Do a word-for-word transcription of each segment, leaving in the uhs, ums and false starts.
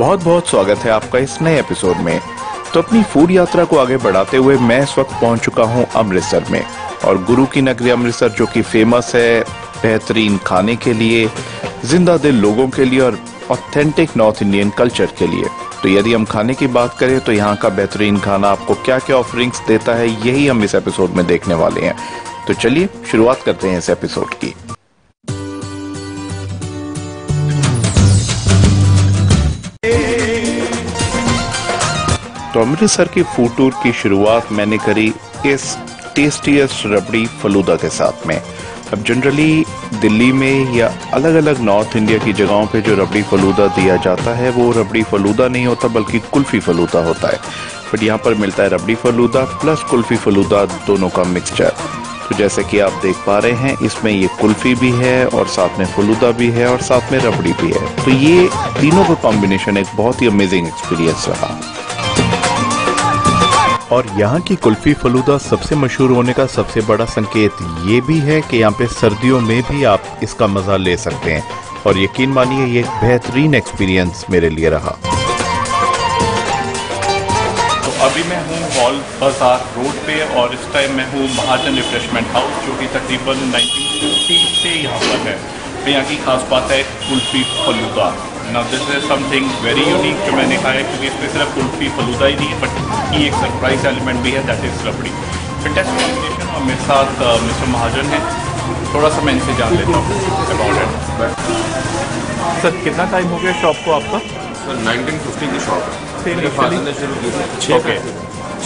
बहुत बहुत स्वागत है आपका इस नए एपिसोड में। तो अपनी फूड यात्रा को आगे बढ़ाते हुए मैं इस वक्त पहुंच चुका हूं अमृतसर में, और गुरु की नगरी अमृतसर जो कि फेमस है बेहतरीन खाने के लिए, जिंदा दिल लोगों के लिए और ऑथेंटिक नॉर्थ इंडियन कल्चर के लिए। तो यदि हम खाने की बात करें तो यहाँ का बेहतरीन खाना आपको क्या क्या ऑफरिंग्स देता है, यही हम इस एपिसोड में देखने वाले हैं। तो चलिए शुरुआत करते हैं इस एपिसोड की। तो अमृतसर की फूड टूर की शुरुआत मैंने करी इस टेस्टीएस्ट रबड़ी फलूदा के साथ में। अब जनरली दिल्ली में या अलग अलग नॉर्थ इंडिया की जगहों पे जो रबड़ी फलूदा दिया जाता है वो रबड़ी फलूदा नहीं होता बल्कि कुल्फ़ी फलूदा होता है, बट यहाँ पर मिलता है रबड़ी फलूदा प्लस कुल्फ़ी फलूदा दोनों का मिक्सचर। तो जैसे कि आप देख पा रहे हैं इसमें ये कुल्फ़ी भी है और साथ में फलूदा भी है और साथ में रबड़ी भी है। तो ये तीनों का कॉम्बिनेशन एक बहुत ही अमेजिंग एक्सपीरियंस रहा। और यहाँ की कुल्फ़ी फलूदा सबसे मशहूर होने का सबसे बड़ा संकेत ये भी है कि यहाँ पे सर्दियों में भी आप इसका मज़ा ले सकते हैं, और यकीन मानिए ये एक बेहतरीन एक्सपीरियंस मेरे लिए रहा। तो अभी मैं हूँ हॉल बाजार रोड पे, और इस टाइम मैं हूँ महाजन रिफ्रेशमेंट हाउस जो कि तकरीबन नाइनटीन फिफ्टी से यहाँ पर है। तो यहाँ की खास बात है kulfi falooda. Now this is something very unique जो मैंने खाया, क्योंकि इसमें सिर्फ कुल्फ़ी फलूदा ही नहीं बट की एक सरप्राइज एलिमेंट भी है, that is rabri. Fantastic combination. और मेरे साथ मिस्टर महाजन है, थोड़ा सा मैं इनसे जान लेता हूँ अबाउट इट। सर कितना टाइम हो गया शॉप को आपका? सर नाइनटीन फिफ्टी की शॉप है। ओके,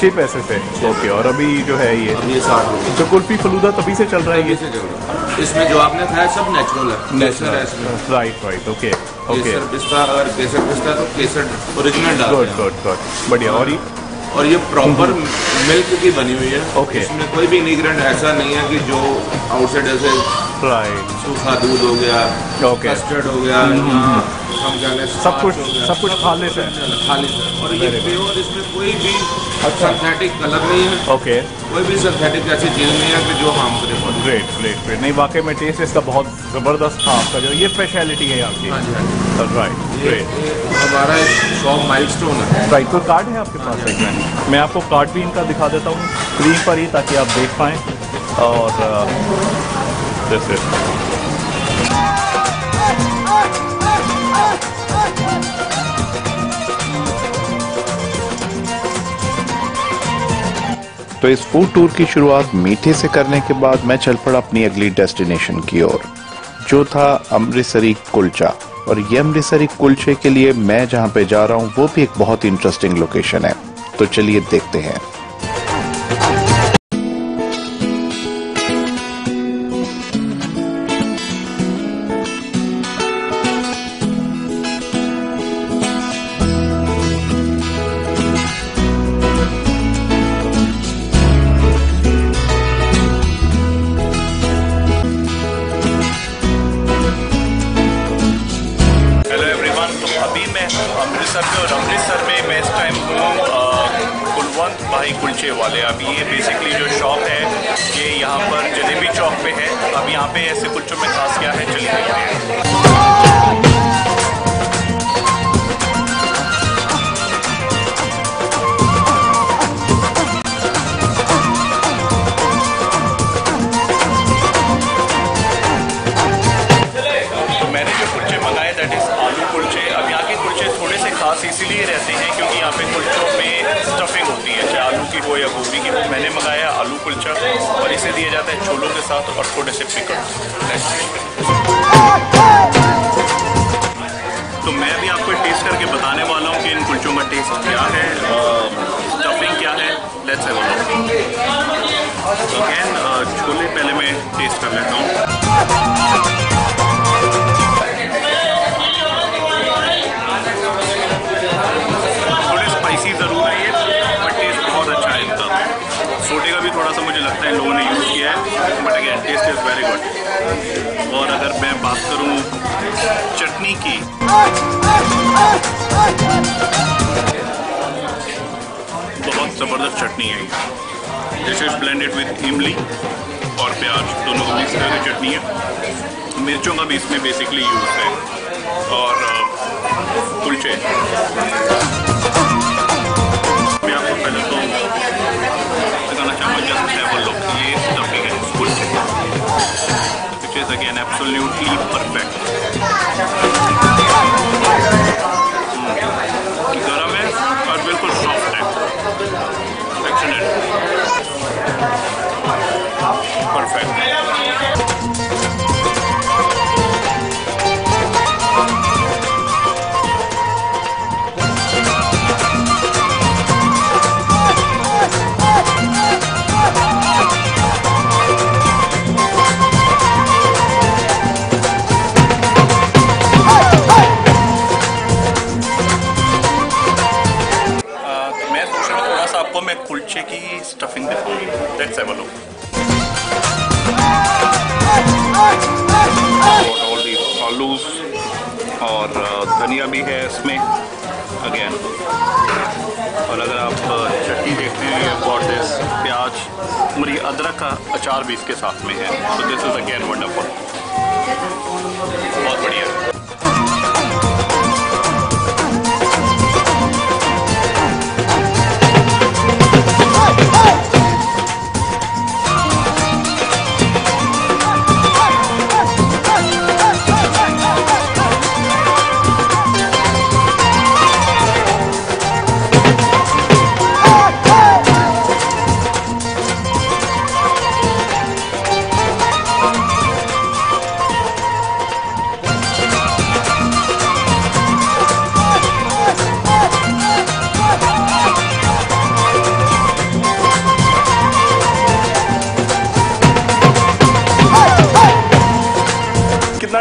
छः पैसे से। ओके, और अभी जो है ये ये साठ रुपये। तो कुल्फ़ी फलूदा तभी से चल रहा है, ये से चल रहा है। इसमें जो आपने खाया सब नेचुरल है, नेचुरल है। Right right, okay okay. केसर पिस्ता, अगर केसर पिस्ता तो केसर ओरिजिनल डाल। गुड गुड गुड, बढ़िया। और ये और ये प्रॉपर मिल्क की बनी हुई है। ओके, इसमें कोई भी इन्ग्रीडिएंट ऐसा नहीं है कि जो आउटसाइड ऐसे। राइट, सूखा दूध हो गया, कस्टर्ड हो गया, हम जाने सब कुछ सब कुछ खा लेते हैं खा लेते हैं। और ये फ्लेवर इसमें कोई भी सिंथेटिक कलर नहीं है। ओके, कोई भी सिंथेटिक ऐसी चीज़ नहीं है कि जो हम करें। Great great great. नहीं, वाकई में टेस्ट इसका बहुत ज़बरदस्त था आपका, जो ये स्पेशलिटी है आपकी। हाँ जी, हाँ। Right, great. हमारा शॉप माइल स्टोन है। राइट, तो कार्ड है आपके पास? मैं आपको कार्ड भी इनका दिखा देता हूँ स्क्रीन पर ही, ताकि आप देख पाएँ। और जैसे तो इस फूड टूर की शुरुआत मीठे से करने के बाद मैं चल पड़ा अपनी अगली डेस्टिनेशन की ओर, जो था अमृतसरी कुलचा। और ये अमृतसरी कुलचे के लिए मैं जहाँ पे जा रहा हूँ वो भी एक बहुत ही इंटरेस्टिंग लोकेशन है, तो चलिए देखते हैं। वाले अब ये बेसिकली जो शॉप है ये यहाँ पर जलेबी चौक पे है। अब यहाँ पे ऐसे कुल्चों में खास क्या है, जलेबी है। तो मैंने जो कुल्चे मंगाए दैट इज आलू कुल्चे। अब यहाँ के कुल्चे थोड़े से खास इसीलिए रहते हैं क्योंकि यहाँ पे कुल्चों में स्टफिंग होती है, चाहे आलू की हो या गोभी की हो। मैंने मंगाया आलू कुलचा, और इसे दिया जाता है छोलों के साथ और थोड़े से पिकल्स। तो मैं अभी आपको टेस्ट करके बताने वाला हूँ कि इन कुलचों का टेस्ट क्या है, स्टफिंग क्या है। Let's have a look. Again chole पहले मैं टेस्ट कर लेता हूँ। सोडे का भी थोड़ा सा मुझे लगता है लोगों ने यूज़ किया है, but again taste is very good. और अगर मैं बात करूँ चटनी की, बहुत ज़बरदस्त चटनी है। दिस इज़ ब्लेंडेड विद इमली और प्याज, दोनों को मिक्स करके चटनी है। मिर्चों का भी इसमें बेसिकली यूज़ है। और कुलचे मैं आपको पहले तो बताना चाहूँगा जस्ट है वो लोग ये स्टफिंग है कुलचे which is again absolutely perfect. गरम है और बिल्कुल सॉफ्ट है, एक्सीलेंट परफेक्ट। मैं कुलचे की स्टफिंग दिखाऊंगी। Let's have a look. आलू और धनिया भी है इसमें अगेन। और अगर आप चटनी देखते हैं गॉट दिस प्याज मेरी अदरक का अचार भी इसके साथ में है। So this is again wonderful, बहुत बढ़िया।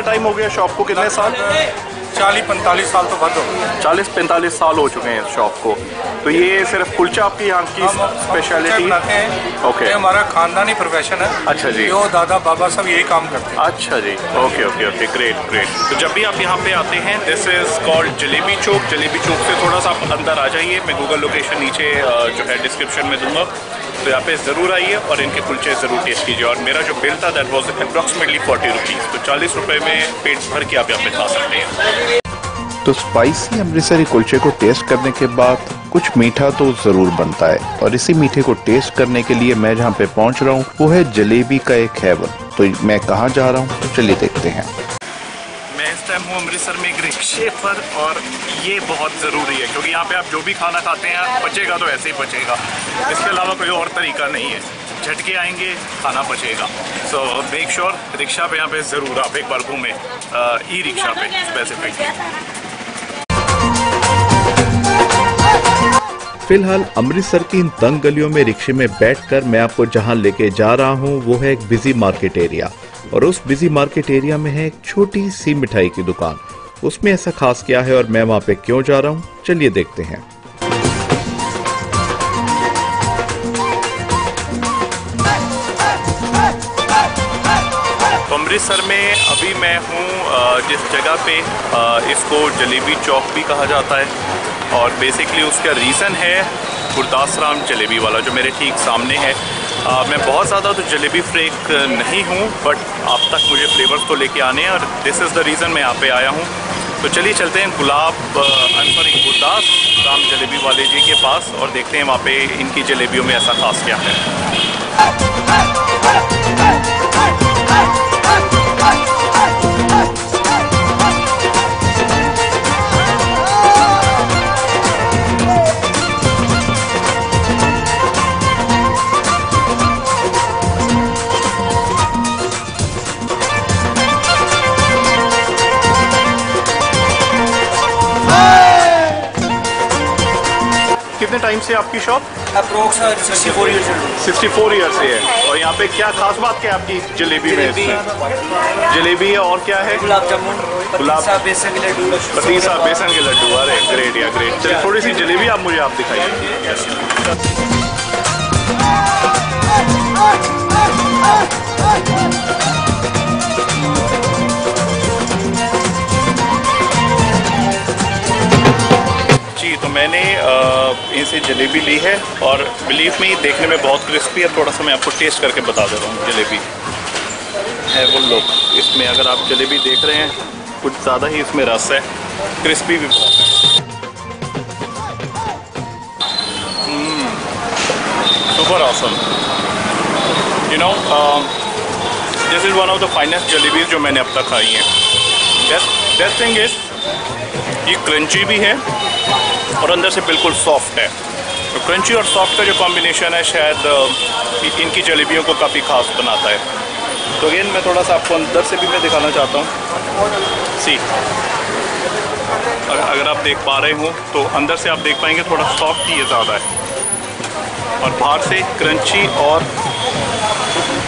टाइम हो गया शॉप को, कितने साल? चालीस पैंतालीस साल तो बात हो गई, चालीस पैंतालीस साल हो चुके हैं शॉप को। तो ये सिर्फ कुलचा आपके यहाँ की स्पेशलिटी है? ओके, हमारा खानदानी प्रोफेशन है। अच्छा जी, जो दादा बाबा सब यही काम करते हैं। अच्छा जी, okay okay okay, great great. तो जब भी आप यहाँ पे आते हैं, this is called Jalebi Chowk. Jalebi Chowk से थोड़ा सा आप अंदर आ जाइए, मैं गूगल लोकेशन नीचे जो है डिस्क्रिप्शन में दूंगा, तो यहाँ पे ज़रूर आइए और इनके कुलचे ज़रूर टेस्ट कीजिए। और मेरा जो बिल था that was approximately forty rupees, तो चालीस रुपये में पेट भर के आप यहाँ पे खा सकते हैं। तो स्पाइसी अमृतसरी कुलचे को टेस्ट करने के बाद कुछ मीठा तो ज़रूर बनता है, और इसी मीठे को टेस्ट करने के लिए मैं जहाँ पे पहुँच रहा हूँ वो है जलेबी का एक खैबर। तो मैं कहाँ जा रहा हूँ, तो चलिए देखते हैं। मैं इस टाइम हूँ अमृतसर में एक रिक्शे पर, और ये बहुत ज़रूरी है क्योंकि यहाँ पे आप जो भी खाना खाते हैं बचेगा तो ऐसे ही बचेगा, इसके अलावा कोई और तरीका नहीं है। झटके आएंगे, खाना बचेगा। सो मेक श्योर रिक्शा पे यहाँ पे ज़रूर आप एक बार घूमें, ई रिक्शा पे स्पेसिफिक। फिलहाल अमृतसर की इन तंग गलियों में रिक्शे में बैठकर मैं आपको जहाँ लेके जा रहा हूँ वो है एक बिजी मार्केट एरिया, और उस बिजी मार्केट एरिया में है एक छोटी सी मिठाई की दुकान। उसमें ऐसा खास क्या है और मैं वहां पे क्यों जा रहा हूं, चलिए देखते हैं। अमृतसर में अभी मैं हूं जिस जगह पे, इसको जलेबी चौक भी कहा जाता है, और बेसिकली उसका रीज़न है गुरदास राम जलेबी वाला जो मेरे ठीक सामने है। आ, मैं बहुत ज़्यादा तो जलेबी फ्रेक नहीं हूँ, बट आप तक मुझे फ्लेवर्स तो लेके आने हैं, और दिस इज़ द रीज़न मैं यहाँ पे आया हूँ। तो चलिए चलते हैं गुलाब सॉरी गुरदास राम जलेबी वाले जी के पास और देखते हैं वहाँ पे इनकी जलेबियों में ऐसा खास क्या है। टाइम से आपकी shop? Approx sixty four year से सिक्सटी फोर ईयर से है। और यहाँ पे क्या खास बात क्या है आपकी जलेबी में? जलेबी है और क्या है? गुलाब जामुन, गुलाब बेसन के लड्डू, पतीसा बेसन के लड्डू। अरे ग्रेट या ग्रेट। चलिए थोड़ी सी जलेबी आप मुझे आप दिखाइए। तो मैंने इनसे जलेबी ली है, और बिलीफ में देखने में बहुत क्रिस्पी है। थोड़ा सा मैं आपको टेस्ट करके बता देता हूँ। जलेबी है वो लोग, इसमें अगर आप जलेबी देख रहे हैं कुछ ज़्यादा ही इसमें रस है, क्रिस्पी भी बहुत है। super awesome. You know, um, this is one of the finest jalebis जो मैंने अब तक खाई हैं. That that thing is, ये crunchy भी है और अंदर से बिल्कुल soft है. तो crunchy और soft का जो combination है शायद इनकी जलेबियों को काफ़ी खास बनाता है. तो अगेन मैं थोड़ा सा आपको अंदर से भी मैं दिखाना चाहता हूँ. सी अगर आप देख पा रहे हो तो अंदर से आप देख पाएंगे थोड़ा सॉफ्ट ही ज़्यादा है और बाहर से क्रंची और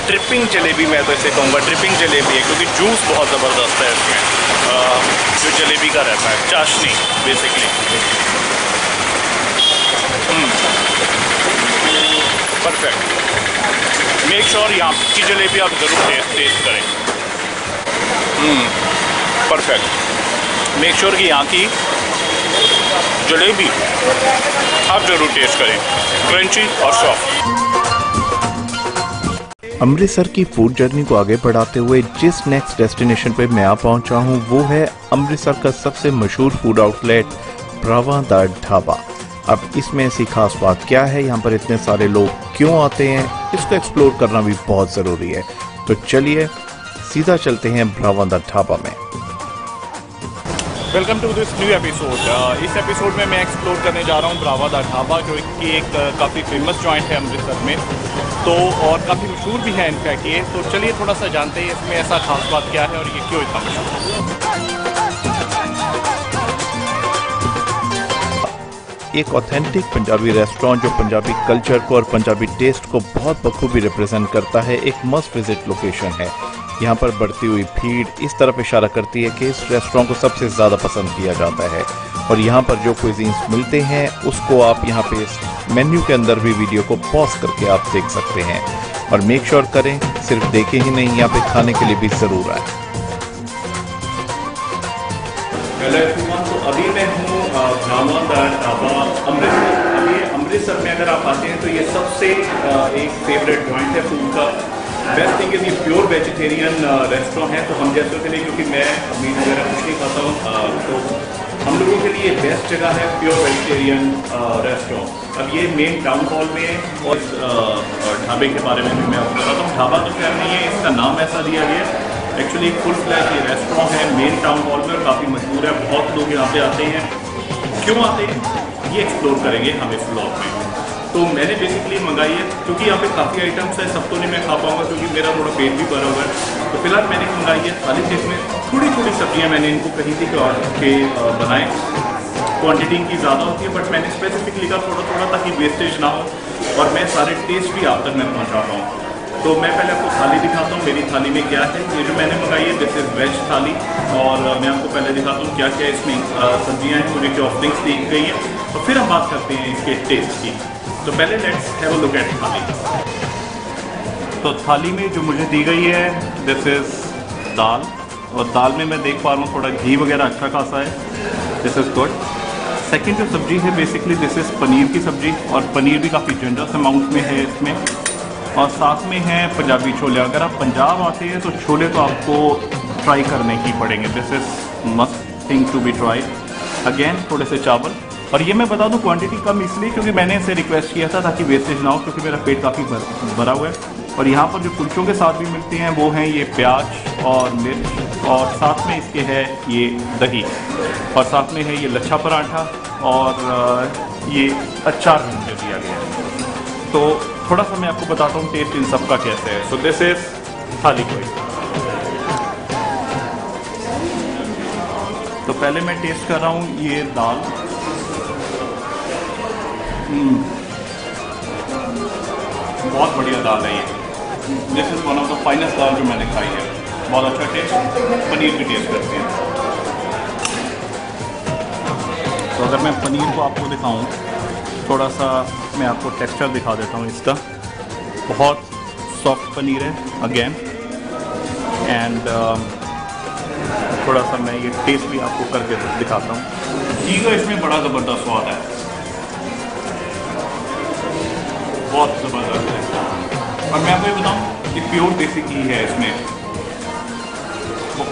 ट्रिपिंग जलेबी मैं तो इसे कहूँगा ट्रिपिंग जलेबी है क्योंकि जूस बहुत ज़बरदस्त है इसमें आ, जो जलेबी का रहता है चाशनी बेसिकली. परफेक्ट. मेक श्योर यहाँ की जलेबी आप ज़रूर टेस्ट करें. परफेक्ट. मेक श्योर कि यहाँ की जलेबी आप जरूर टेस्ट करें, क्रंची और सॉफ्ट. अमृतसर की फूड जर्नी को आगे बढ़ाते हुए जिस नेक्स्ट डेस्टिनेशन पे मैं आ पहुँचा हूँ वो है अमृतसर का सबसे मशहूर फूड आउटलेट भवां दा ढाबा. अब इसमें ऐसी खास बात क्या है, यहाँ पर इतने सारे लोग क्यों आते हैं, इसको एक्सप्लोर करना भी बहुत ज़रूरी है. तो चलिए सीधा चलते हैं भवां दा ढाबा में. Welcome to this new episode. इस एपिसोड में मैं एक्सप्लोर करने जा रहा हूँ भवां दा ढाबा जो कि एक काफ़ी फेमस जॉइंट है अमृतसर में तो और काफ़ी मशहूर भी है इनफैक्ट ये. तो चलिए थोड़ा सा जानते हैं इसमें ऐसा खास बात क्या है और ये क्यों इतना मशहूर है. एक ऑथेंटिक पंजाबी रेस्टोरेंट जो पंजाबी कल्चर को और पंजाबी टेस्ट को बहुत बखूबी रिप्रेजेंट करता है. एक मस्ट विजिट लोकेशन है. यहाँ पर बढ़ती हुई भीड़ इस तरफ इशारा करती है कि इस रेस्टोरेंट को सबसे ज़्यादा पसंद किया जाता है और यहाँ पर जो क्विजींस मिलते हैं उसको आप यहाँ पे इस मेन्यू के अंदर भी वीडियो को पॉज करके आप देख सकते हैं. और मेक श्योर करें सिर्फ देखें ही नहीं, यहाँ पे खाने के लिए भी ज़रूर आए. तो अभी मैं हूँ भवां दा ढाबा अमृतसर. अमृतसर में अगर आप आते हैं तो ये सबसे एक फेवरेट जॉइंट है फूड का. बेस्ट थिंग इज़ ये प्योर वेजिटेरियन रेस्टोरेंट है तो हम जैसों के लिए, क्योंकि मैं मीट वगैरह कुछ नहीं खाता हूँ, तो हम लोगों के लिए बेस्ट जगह है प्योर वेजिटेरियन रेस्टोरेंट. अब ये मेन टाउन हॉल में है और ढाबे के बारे में भी मैं आपको बताता हूँ. ढाबा तो खैर नहीं है, इसका नाम ऐसा दिया गया है. एक्चुअली फुल फ्लैश ये रेस्टोरेंट है मेन टाउन हॉल में और काफ़ी मशहूर है. बहुत लोग यहाँ पर आते हैं, क्यों आते हैं ये एक्सप्लोर करेंगे हम इस ब्लॉग में. तो मैंने बेसिकली मंगाई है क्योंकि यहाँ पे काफ़ी आइटम्स हैं, सब तो नहीं मैं खा पाऊँगा क्योंकि मेरा थोड़ा पेट भी भरा हुआ है. तो फिलहाल मैंने मंगाई है थाली सेट में थोड़ी थोड़ी सब्जियाँ. मैंने इनको कही थी कि ऑर्डर पे बनाएं, क्वांटिटी की ज़्यादा होती है बट मैंने स्पेसिफिकली का थोड़ा थोड़ा ताकि वेस्टेज ना हो और मैं सारे टेस्ट भी आप तक मैं पहुँचा पाऊँ. तो मैं पहले आपको थाली दिखाता हूँ मेरी थाली में क्या है. ये जो मैंने मंगाई है दिस इज़ वेज थाली और मैं आपको पहले दिखाता हूँ क्या क्या इसमें सब्जियाँ हैं, मुझे क्या ऑफरिंग्स दी गई हैं और फिर हम बात करते हैं इसके टेस्ट की. तो पहले let's have a look at thali. तो थाली में जो मुझे दी गई है दिस इज़ दाल और दाल में मैं देख पा रहा हूँ थोड़ा घी वगैरह अच्छा खासा है. This is good. सेकेंड जो सब्ज़ी है बेसिकली दिस इज़ पनीर की सब्ज़ी और पनीर भी काफ़ी जनरस अमाउंट में है इसमें. और साथ में है पंजाबी छोले. अगर आप पंजाब आते हैं तो छोले तो आपको ट्राई करने ही पड़ेंगे. This is must thing to be try. Again थोड़े से चावल और ये मैं बता दूं क्वांटिटी कम इसलिए क्योंकि मैंने इसे रिक्वेस्ट किया था ताकि वेस्टेज ना हो क्योंकि मेरा पेट काफ़ी भरा हुआ है. और यहाँ पर जो कुल्चों के साथ भी मिलते हैं वो हैं ये प्याज और मिर्च और साथ में इसके है ये दही और साथ में है ये लच्छा पराठा और ये अचार मुझे दिया गया है. तो थोड़ा सा मैं आपको बताता हूँ टेस्ट इन सब का कैसे है. सो दिस इज थाली कोई. तो पहले मैं टेस्ट कर रहा हूँ ये दाल. बहुत बढ़िया दाल है ये. This is one of the finest dal जो मैंने खाई है. बहुत अच्छा टेस्ट. पनीर भी टेस्ट करते हैं. तो अगर मैं पनीर को आपको दिखाऊँ थोड़ा सा मैं आपको टेक्सचर दिखा देता हूँ इसका. बहुत सॉफ्ट पनीर है अगेन एंड uh, थोड़ा सा मैं ये टेस्ट भी आपको करके दिखाता हूँ. घी का इसमें बड़ा ज़बरदस्त स्वाद है. बहुत ज़बरदस्त है. और मैं आपको ये बताऊँ कि प्योर देसी घी है इसमें.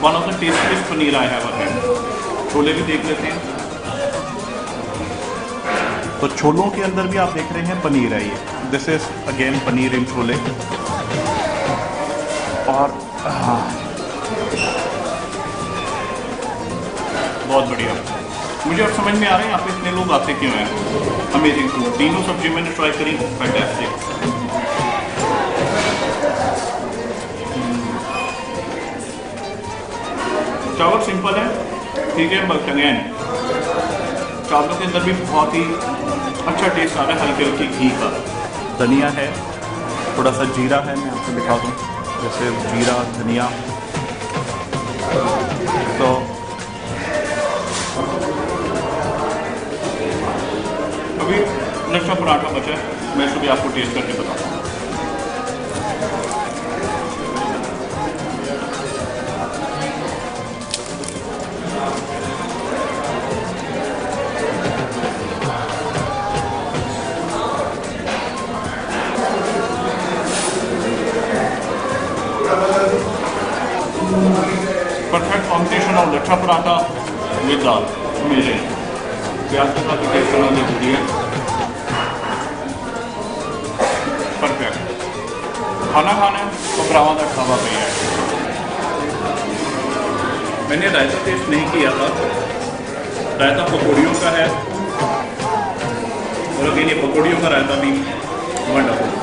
One of the tastiest paneer आया है. छोले भी देख लेते हैं. तो छोलों के अंदर भी आप देख रहे हैं पनीर है, ये this is again paneer in chole. और हाँ बहुत बढ़िया, मुझे अब समझ में आ रहा है यहाँ पे इतने लोग आते क्यों हैं। अमेजिंग फूड, तीनों सब्जी मैंने ट्राई करी, फैंटास्टिक। चावल सिंपल है ठीक है, बट अगेन चावलों के अंदर भी बहुत ही अच्छा टेस्ट आ रहा है, हल्के हल्के घी का। धनिया है, थोड़ा सा जीरा है, मैं आपको दिखा दूँ, जैसे जीरा धनिया। तो अभी लच्छा पराठा बचा है, मैं इसको भी आपको टेस्ट करके बताता हूँ। Perfect combination of lachha paratha with dal, amazing. प्याज के साथ टेस्ट करना जरूरी है। परफेक्ट खाना खाना है तो भरावां दा ढाबा पे है। मैंने रायता टेस्ट नहीं किया था, रायता पकौड़ियों का है, और अगेन ये पकौड़ियों का रायता भी वंडरफुल,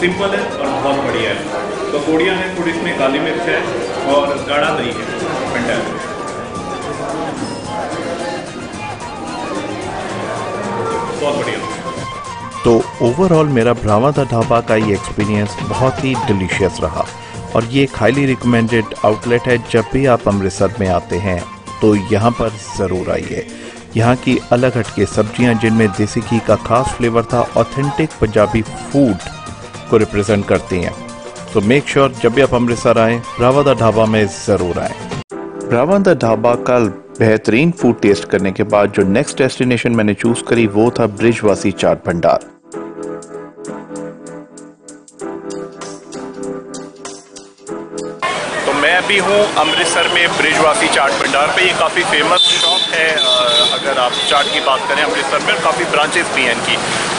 सिंपल है और बहुत बढ़िया है। पकौड़ियाँ हैं, थोड़ी इसमें काली मिर्च है और गाढ़ा दही है, फैंटास्टिक। बहुत बढ़िया। तो ओवरऑल मेरा भ्रावां दा ढाबा का ये एक्सपीरियंस बहुत ही डिलीशियस रहा, और ये एक हाईली रिकमेंडेड आउटलेट है। जब भी आप अमृतसर में आते हैं तो यहाँ पर ज़रूर आइए। यहाँ की अलग हटके सब्जियाँ जिनमें देसी घी का खास फ्लेवर था, ऑथेंटिक पंजाबी फूड को रिप्रेजेंट करती हैं। तो मेक श्योर जब भी आप अमृतसर आएँ भ्रावां दा ढाबा में ज़रूर आएँ। भ्रावां दा ढाबा का बेहतरीन फूड टेस्ट करने के बाद जो नेक्स्ट डेस्टिनेशन मैंने चूज़ करी वो था बृजवासी चाट भंडार। तो मैं अभी हूँ अमृतसर में बृजवासी चाट भंडार पे। ये काफ़ी फेमस शॉप है, अगर आप चाट की बात करें अमृतसर में, काफ़ी ब्रांचेस भी हैं इनकी।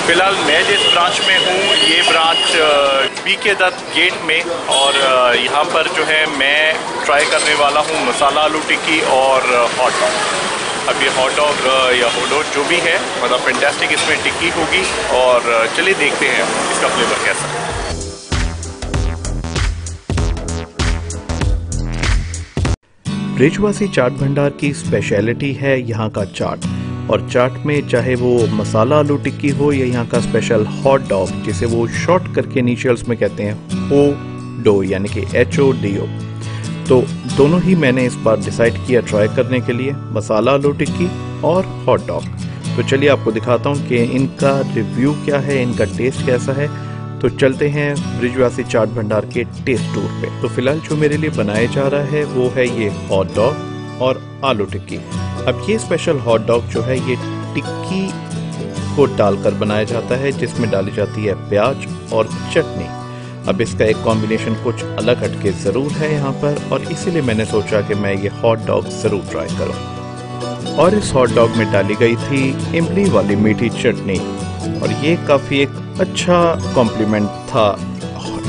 फिलहाल मैं जिस ब्रांच में हूँ ये ब्रांच बी के दत्त गेट में, और यहाँ पर जो है मैं ट्राई करने वाला हूँ मसाला आलू टिक्की और हॉट डॉग। अब ये हॉट डॉग या हॉट डॉग जो भी है मतलब फैंटास्टिक, इसमें टिक्की होगी, और चलिए देखते हैं इसका फ्लेवर कैसा है। बृजवासी चाट भंडार की स्पेशलिटी है यहाँ का चाट, और चाट में चाहे वो मसाला आलू टिक्की हो या यहाँ का स्पेशल हॉट डॉग, जिसे वो शॉर्ट करके इनिशियल्स में कहते हैं ओ डो, यानी कि एच ओ डी ओ। तो दोनों ही मैंने इस बार डिसाइड किया ट्राई करने के लिए, मसाला आलू टिक्की और हॉट डॉग। तो चलिए आपको दिखाता हूँ कि इनका रिव्यू क्या है, इनका टेस्ट कैसा है। तो चलते हैं बृजवासी चाट भंडार के टेस्ट टूर पे। तो फिलहाल जो मेरे लिए बनाया जा रहा है वो है ये हॉट डॉग और आलू टिक्की। अब ये स्पेशल हॉट डॉग जो है ये टिक्की को डालकर बनाया जाता है, जिसमें डाली जाती है प्याज और चटनी। अब इसका एक कॉम्बिनेशन कुछ अलग हटके ज़रूर है यहाँ पर, और इसीलिए मैंने सोचा कि मैं ये हॉट डॉग ज़रूर ट्राई करूँ। और इस हॉट डॉग में डाली गई थी इमली वाली मीठी चटनी, और ये काफ़ी एक अच्छा कॉम्प्लीमेंट था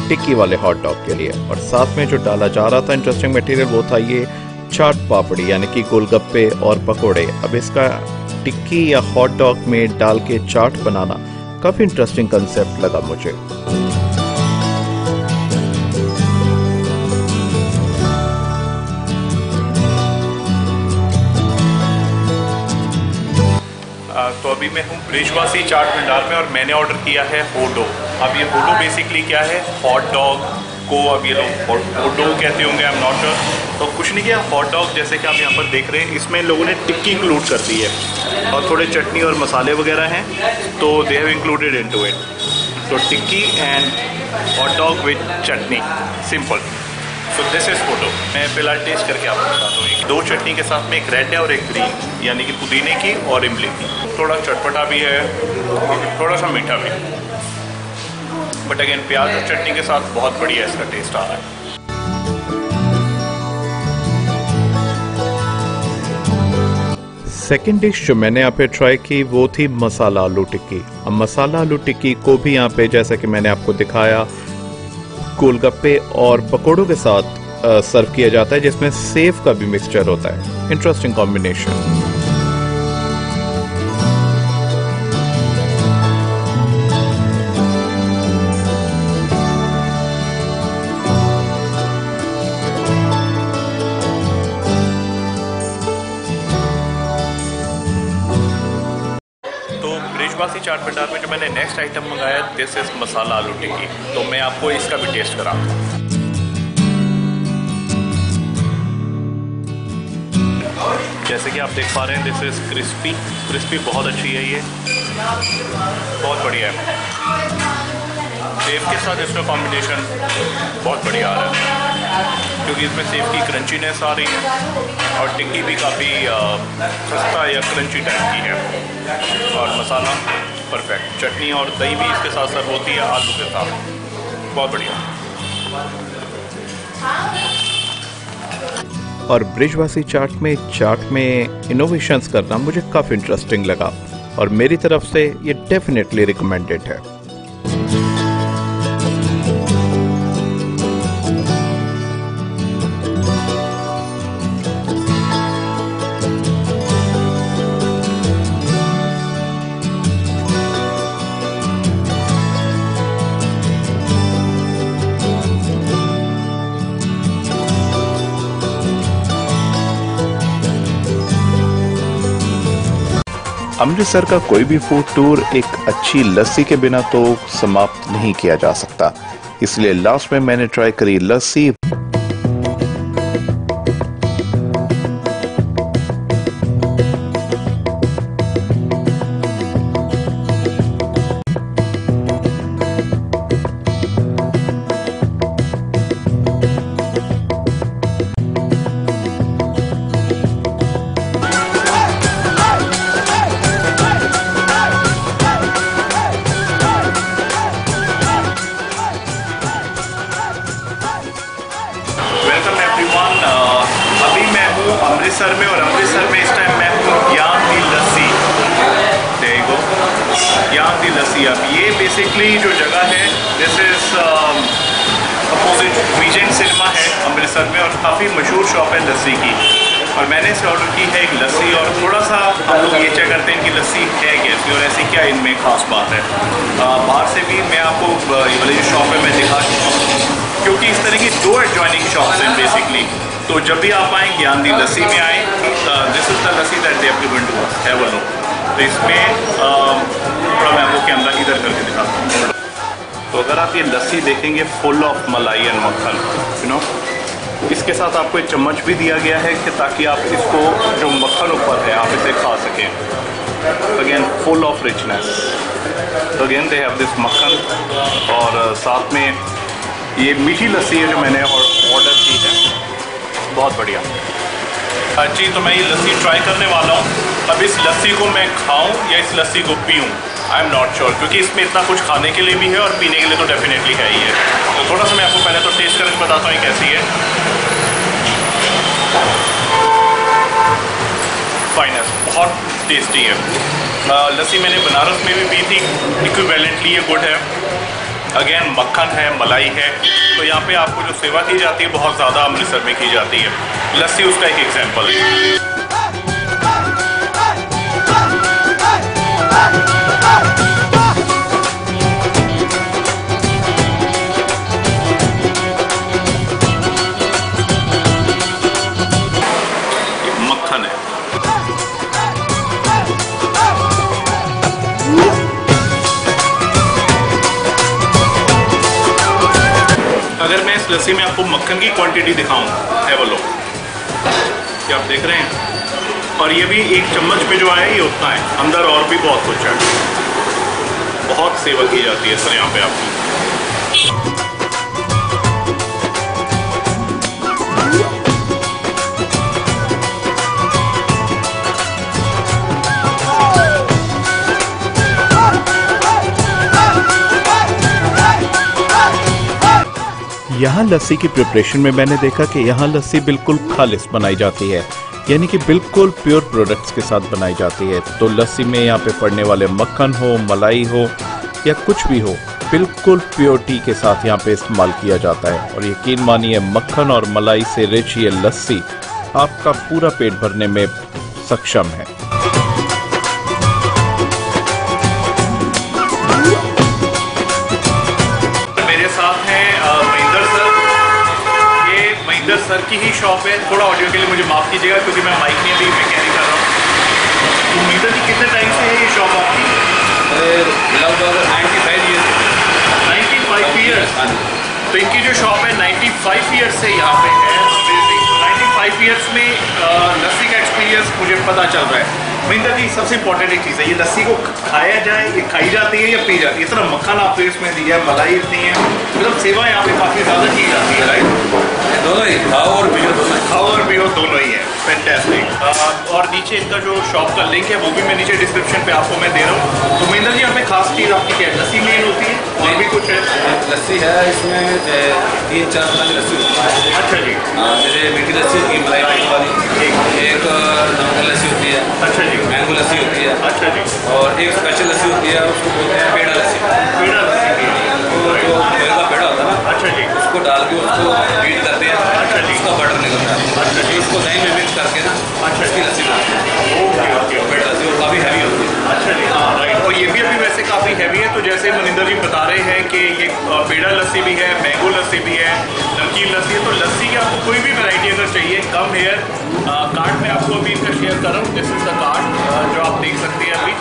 टिक्की वाले हॉट डॉग के लिए। और साथ में जो डाला जा रहा था इंटरेस्टिंग मटेरियल वो था ये चाट पापड़ी, यानी कि गोलगप्पे और पकोड़े। अब इसका टिक्की या हॉट डॉग में डाल के चाट बनाना काफ़ी इंटरेस्टिंग कंसेप्ट लगा मुझे। आ, तो अभी मैं हूँ बृजवासी चाट भंडार में, और मैंने ऑर्डर किया है होडो। अब ये होडो बेसिकली क्या है, हॉट डॉग को अब ये लोग हॉट डॉग कहते होंगे, आई एम नॉट श्योर। तो कुछ नहीं किया, हॉट डॉग जैसे कि आप यहाँ पर देख रहे हैं, इसमें लोगों ने टिक्की इंक्लूड कर दी है, और थोड़े चटनी और मसाले वगैरह हैं, तो they have included into it. तो tikki and hot dog with chutney, simple. So this is photo. मैं फिलहाल टेस्ट करके आपको बताता हूँ। दो चटनी के साथ में, एक रेड है और एक ग्रीन, यानी कि पुदीने की और इमली की। थोड़ा चटपटा भी है, थोड़ा सा मीठा भी, बट अगेन प्याज और चटनी के साथ बहुत बढ़िया इसका टेस्ट आ रहा है। सेकेंड डिश जो मैंने यहाँ पे ट्राई की वो थी मसाला आलू टिक्की। अब मसाला आलू टिक्की को भी यहाँ पे जैसा कि मैंने आपको दिखाया गोलगप्पे और पकौड़ों के साथ सर्व किया जाता है, जिसमें सेब का भी मिक्सचर होता है। Interesting combination. ब्रिजवासी चाट भंडार में जो मैंने नेक्स्ट आइटम मंगाया है दिस इज मसाला आलू टिक्की, तो मैं आपको इसका भी टेस्ट कराऊंगा। जैसे कि आप देख पा रहे हैं दिस इज क्रिस्पी, क्रिस्पी बहुत अच्छी है, ये बहुत बढ़िया है। सेब के साथ इसका कॉम्बिनेशन बहुत बढ़िया आ रहा है क्योंकि इसमें सेब की क्रंचीनेस आ रही है और टिक्की भी काफ़ी खस्ता या क्रंची टाइप की है और मसाला परफेक्ट। चटनी और दही भी इसके साथ सर्व होती है आलू के साथ, बहुत बढ़िया। और बृजवासी चाट में चाट में इनोवेशंस करना मुझे काफ़ी इंटरेस्टिंग लगा और मेरी तरफ से ये डेफिनेटली रिकमेंडेड है। अमृतसर का कोई भी फूड टूर एक अच्छी लस्सी के बिना तो समाप्त नहीं किया जा सकता, इसलिए लास्ट में मैंने ट्राई करी लस्सी। अमृतसर में और अमृतसर में इस टाइम मैं हूँ ज्ञान दी लस्सी। देखो ज्ञान दी लस्सी, अब ये बेसिकली जो जगह है दिस इज अपोजिट वीजेंट सिनेमा है अमृतसर में और काफ़ी मशहूर शॉप है लस्सी की। और मैंने इसे ऑर्डर की है एक लस्सी और थोड़ा सा हम लोग ये चेक करते हैं इनकी लस्सी है कैसी और ऐसी क्या इनमें खास बात है। बाहर से भी मैं आपको वाली जो शॉप है मैं दिखा चुका हूँ क्योंकि इस तरह की दो एडजॉइनिंग शॉप्स हैं बेसिकली। तो जब भी आप आएँ ज्ञान दी लस्सी में आएँ, this is the lassi that they have given to us, have a look. तो इसमें थोड़ा मैं आपको कैमरा इधर करके दिखाता हूँ। तो अगर आप ये लस्सी देखेंगे full of malai and makhan, you know, इसके साथ आपको एक चम्मच भी दिया गया है कि ताकि आप इसको जो मक्खन ऊपर है आप इसे खा सकें। Again full of richness, again they have this makhan और साथ में ये मीठी लस्सी है जो मैंने ऑर्डर की है, बहुत बढ़िया। अच्छी तो मैं ये लस्सी ट्राई करने वाला हूँ। अब इस लस्सी को मैं खाऊं या इस लस्सी को पीऊं, आई एम नॉट श्योर क्योंकि इसमें इतना कुछ खाने के लिए भी है और पीने के लिए तो डेफिनेटली है ही है। तो थोड़ा सा मैं आपको पहले तो टेस्ट करके बताता हूँ कैसी है। फाइन, बहुत टेस्टी है। लस्सी मैंने बनारस में भी पी थी, इक्विवेलेंटली ये गुड है। अगेन मक्खन है, मलाई है, तो यहाँ पे आपको जो सेवा की जाती है बहुत ज़्यादा अमृतसर में की जाती है। लस्सी उसका एक एग्जाम्पल है। अगर मैं इस लस्सी में आपको मक्खन की क्वांटिटी दिखाऊं, है वो लोग क्या आप देख रहे हैं, और ये भी एक चम्मच पे जो आया ये उतना है, अंदर और भी बहुत कुछ है, बहुत सेवा की जाती है सर यहाँ पे आपको। यहाँ लस्सी की प्रिपरेशन में मैंने देखा कि यहाँ लस्सी बिल्कुल खालिस बनाई जाती है, यानी कि बिल्कुल प्योर प्रोडक्ट्स के साथ बनाई जाती है। तो लस्सी में यहाँ पे पड़ने वाले मक्खन हो, मलाई हो या कुछ भी हो, बिल्कुल प्योरिटी के साथ यहाँ पे इस्तेमाल किया जाता है। और यकीन मानिए मक्खन और मलाई से रिच ये लस्सी आपका पूरा पेट भरने में सक्षम है। मेरे साथ हैं महिंदर सर, ये महिंदर सर की ही शॉप है। थोड़ा ऑडियो के लिए मुझे माफ कीजिएगा क्योंकि मैं माइक नहीं अभी मैं कैरी कर रहा हूँ। तो महिंदर जी कितने टाइम से है ये शॉप आपकी? लगभग नाइन्टी फाइव ईयर्स। तो इनकी जो शॉप है नाइन्टी फाइव ईयर्स से यहाँ पे है। फाइव ईयर्स में लस्सी का एक्सपीरियंस मुझे पता चल रहा है। महिंदर जी सबसे इंपॉर्टेंट एक चीज़ है, ये लस्सी को खाया जाए, ये खाई जाती है या पी जाती है? इतना मक्खन आपने इसमें दिया है, मलाई इतनी है, मतलब सेवा यहाँ पे काफ़ी ज़्यादा की जाती है। राइट, दोनों ही खाओ और पियो, दोनों खाओ और पियो दोनों ही है। फैंटास्टिक। और नीचे इनका जो शॉप का लिंक है वो भी मैं नीचे डिस्क्रिप्शन पर आपको मैं दे रहा हूँ। तो महिंदर जी यहाँ पे खास चीज़ आपकी क्या है? लस्सी मेन होती है और भी कुछ है? लस्सी है, इसमें तीन चार तरह की लस्सी होती है। अच्छा जी। जैसे मीठी लस्सी होती है, मलाई वाली एक लस्सी होती है। अच्छा जी। मैंगो लस्सी होती है। अच्छा जी। और एक स्पेशल लस्सी होती है, उसको बोलते हैं पेड़ा लस्सी। पेड़ा लस्सी वो जो पेड़ का पेड़ा होता है ना। अच्छा जी। उसको डाल के उसको बीट करते हैं। अच्छा जी। उसका बटर निकलता है। अच्छा जी। उसको दही में मिक्स करके ना अच्छी लस्सी बनाते हैं। Okay okay. पेड़ा लस्सी वो काफ़ी हैवी होती है। अच्छा जी। हाँ राइट। और ये भी अभी वैसे काफ़ी हैवी है। तो जैसे महिंदर जी बता रहे हैं कि ये पेड़ा लस्सी भी है, मैंगो लस्सी भी है, नमकीन लस्सी है। तो लस्सी की आपको कोई भी वैरायटी अगर चाहिए, कम हेयर कार्ड में आपको अभी इनका शेयर कर रहा हूँ। दिस इज द कार्ड जो आप देख सकते हैं अभी।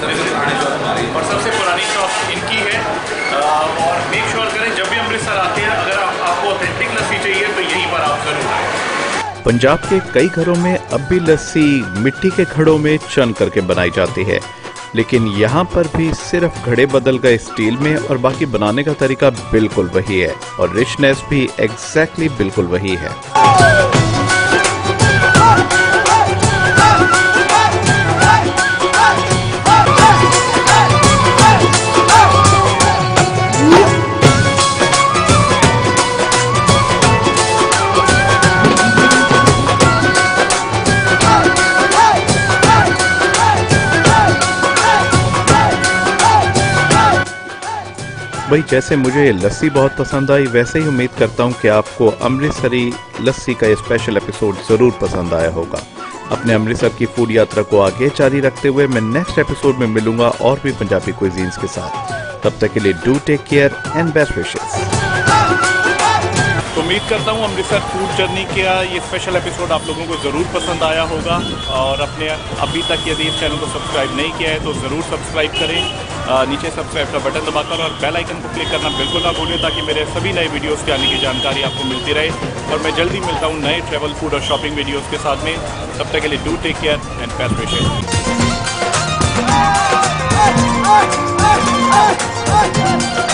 सबसे पुरानी शॉप हमारी और सबसे पुरानी शॉप इनकी है। और मेक श्योर करें जब भी अमृतसर आते हैं, अगर आप, आपको ऑथेंटिक लस्सी चाहिए तो यहीं पर आप जरूर आएँ। पंजाब के कई घरों में अब भी लस्सी मिट्टी के घड़ों में चन करके बनाई जाती है, लेकिन यहाँ पर भी सिर्फ घड़े बदल गए स्टील में और बाकी बनाने का तरीका बिल्कुल वही है और रिचनेस भी एग्जैक्टली बिल्कुल वही है। भाई जैसे मुझे ये लस्सी बहुत पसंद आई, वैसे ही उम्मीद करता हूँ कि आपको अमृतसरी लस्सी का ये स्पेशल एपिसोड ज़रूर पसंद आया होगा। अपने अमृतसर की फूड यात्रा को आगे जारी रखते हुए मैं नेक्स्ट एपिसोड में मिलूंगा और भी पंजाबी क्विजीन्स के साथ। तब तक के लिए do take care and best wishes. उम्मीद करता हूँ अमृतसर फूड जर्नी का ये स्पेशल एपिसोड आप लोगों को ज़रूर पसंद आया होगा। और अपने अभी तक यदि इस चैनल को सब्सक्राइब नहीं किया है तो ज़रूर सब्सक्राइब करें। नीचे सब्सक्राइब का बटन दबाकर और बेल आइकन को क्लिक करना बिल्कुल ना भूलें, ताकि मेरे सभी नए वीडियोस के आने की जानकारी आपको मिलती रहे। और मैं जल्दी मिलता हूँ नए ट्रैवल, फूड और शॉपिंग वीडियोस के साथ में। तब तक के लिए do take care and best wishes.